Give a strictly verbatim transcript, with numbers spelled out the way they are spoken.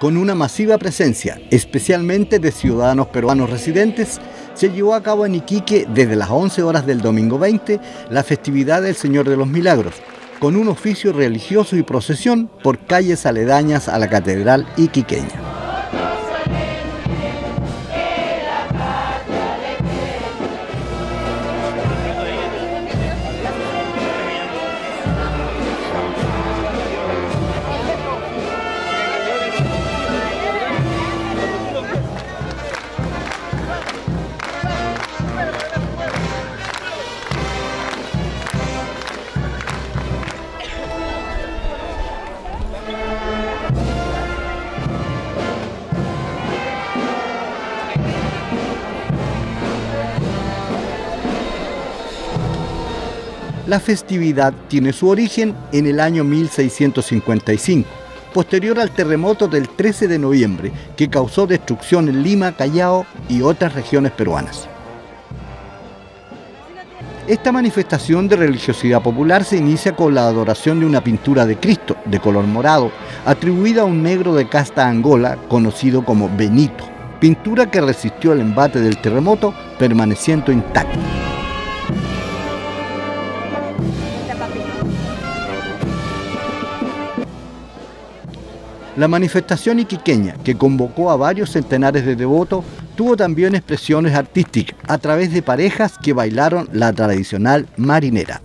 con una masiva presencia, especialmente de ciudadanos peruanos residentes, se llevó a cabo en Iquique desde las once horas del domingo veinte la festividad del Señor de los Milagros, con un oficio religioso y procesión por calles aledañas a la Catedral Iquiqueña. La festividad tiene su origen en el año mil seiscientos cincuenta y cinco, posterior al terremoto del trece de noviembre, que causó destrucción en Lima, Callao y otras regiones peruanas. Esta manifestación de religiosidad popular se inicia con la adoración de una pintura de Cristo, de color morado, atribuida a un negro de casta angola, conocido como Benito, pintura que resistió el embate del terremoto, permaneciendo intacta. La manifestación iquiqueña, que convocó a varios centenares de devotos, tuvo también expresiones artísticas a través de parejas que bailaron la tradicional marinera.